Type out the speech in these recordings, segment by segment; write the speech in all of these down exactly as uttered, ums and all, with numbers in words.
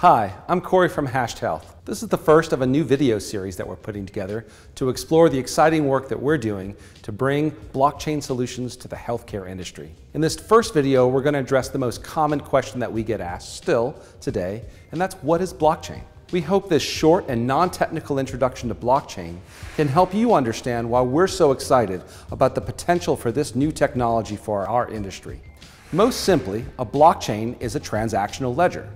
Hi, I'm Corey from Hashed Health. This is the first of a new video series that we're putting together to explore the exciting work that we're doing to bring blockchain solutions to the healthcare industry. In this first video, we're going to address the most common question that we get asked still today, and that's, what is blockchain? We hope this short and non-technical introduction to blockchain can help you understand why we're so excited about the potential for this new technology for our industry. Most simply, a blockchain is a transactional ledger.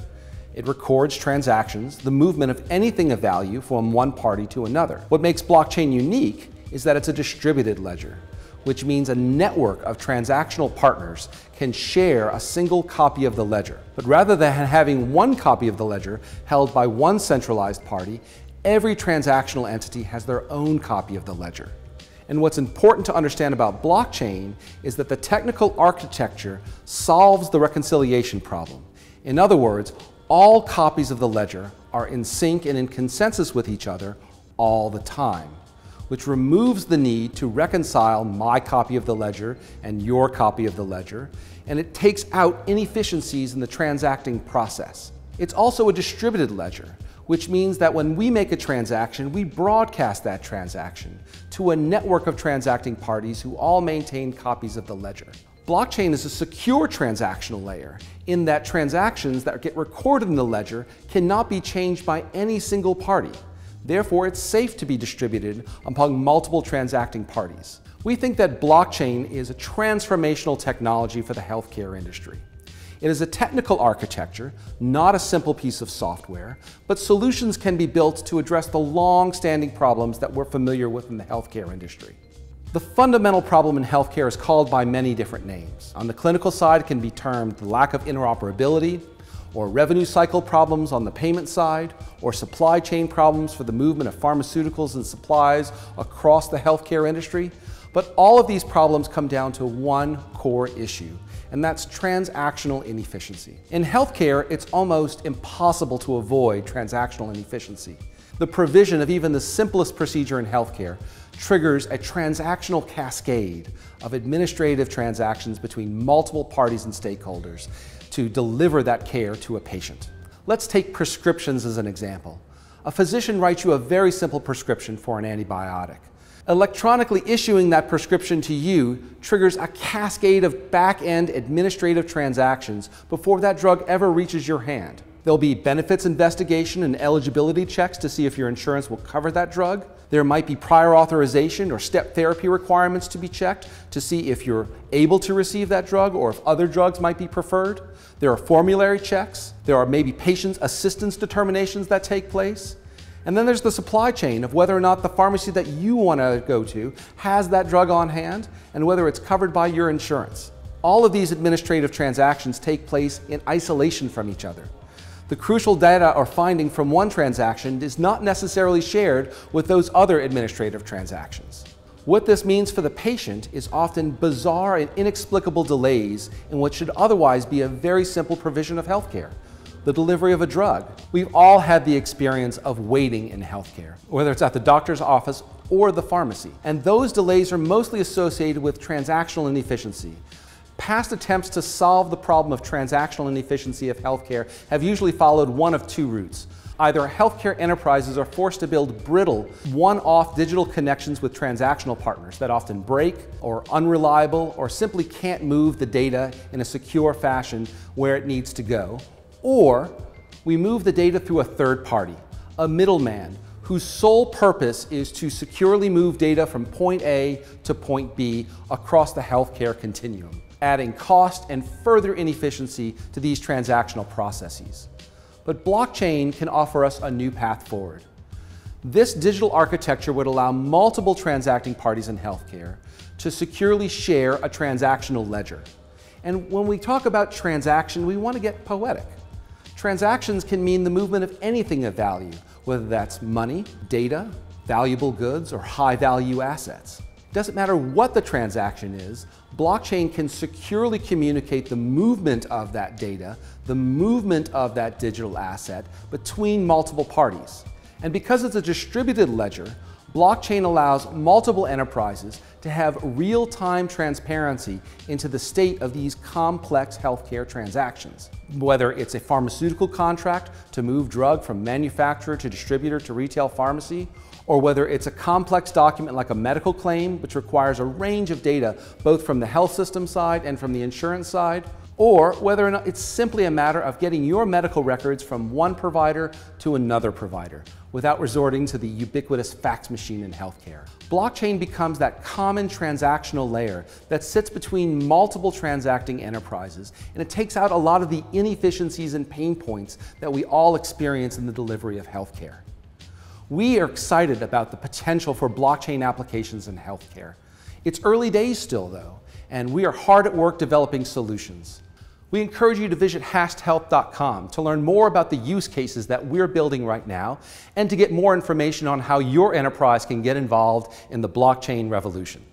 It records transactions, the movement of anything of value from one party to another. What makes blockchain unique is that it's a distributed ledger, which means a network of transactional partners can share a single copy of the ledger. But rather than having one copy of the ledger held by one centralized party, every transactional entity has their own copy of the ledger. And what's important to understand about blockchain is that the technical architecture solves the reconciliation problem. In other words, all copies of the ledger are in sync and in consensus with each other all the time, which removes the need to reconcile my copy of the ledger and your copy of the ledger, and it takes out inefficiencies in the transacting process. It's also a distributed ledger, which means that when we make a transaction, we broadcast that transaction to a network of transacting parties who all maintain copies of the ledger. Blockchain is a secure transactional layer in that transactions that get recorded in the ledger cannot be changed by any single party. Therefore, it's safe to be distributed among multiple transacting parties. We think that blockchain is a transformational technology for the healthcare industry. It is a technical architecture, not a simple piece of software, but solutions can be built to address the long-standing problems that we're familiar with in the healthcare industry. The fundamental problem in healthcare is called by many different names. On the clinical side, it can be termed the lack of interoperability, or revenue cycle problems on the payment side, or supply chain problems for the movement of pharmaceuticals and supplies across the healthcare industry. But all of these problems come down to one core issue, and that's transactional inefficiency. In healthcare, it's almost impossible to avoid transactional inefficiency. The provision of even the simplest procedure in healthcare triggers a transactional cascade of administrative transactions between multiple parties and stakeholders to deliver that care to a patient. Let's take prescriptions as an example. A physician writes you a very simple prescription for an antibiotic. Electronically issuing that prescription to you triggers a cascade of back-end administrative transactions before that drug ever reaches your hand. There'll be benefits investigation and eligibility checks to see if your insurance will cover that drug. There might be prior authorization or step therapy requirements to be checked to see if you're able to receive that drug or if other drugs might be preferred. There are formulary checks. There are maybe patient assistance determinations that take place. And then there's the supply chain of whether or not the pharmacy that you want to go to has that drug on hand and whether it's covered by your insurance. All of these administrative transactions take place in isolation from each other. The crucial data or finding from one transaction is not necessarily shared with those other administrative transactions. What this means for the patient is often bizarre and inexplicable delays in what should otherwise be a very simple provision of healthcare, the delivery of a drug. We've all had the experience of waiting in healthcare, whether it's at the doctor's office or the pharmacy. And those delays are mostly associated with transactional inefficiency. Past attempts to solve the problem of transactional inefficiency of healthcare have usually followed one of two routes. Either healthcare enterprises are forced to build brittle, one-off digital connections with transactional partners that often break or unreliable or simply can't move the data in a secure fashion where it needs to go, or we move the data through a third party, a middleman, whose sole purpose is to securely move data from point A to point B across the healthcare continuum, adding cost and further inefficiency to these transactional processes. But blockchain can offer us a new path forward. This digital architecture would allow multiple transacting parties in healthcare to securely share a transactional ledger. And when we talk about transaction, we want to get poetic. Transactions can mean the movement of anything of value, whether that's money, data, valuable goods, or high-value assets. Doesn't matter what the transaction is, blockchain can securely communicate the movement of that data, the movement of that digital asset between multiple parties. And because it's a distributed ledger, Blockchain allows multiple enterprises to have real-time transparency into the state of these complex healthcare transactions. Whether it's a pharmaceutical contract to move drug from manufacturer to distributor to retail pharmacy, or whether it's a complex document like a medical claim, which requires a range of data both from the health system side and from the insurance side, or whether or not it's simply a matter of getting your medical records from one provider to another provider without resorting to the ubiquitous fax machine in healthcare. Blockchain becomes that common transactional layer that sits between multiple transacting enterprises, and it takes out a lot of the inefficiencies and pain points that we all experience in the delivery of healthcare. We are excited about the potential for blockchain applications in healthcare. It's early days still though, and we are hard at work developing solutions. We encourage you to visit hashed health dot com to learn more about the use cases that we're building right now and to get more information on how your enterprise can get involved in the blockchain revolution.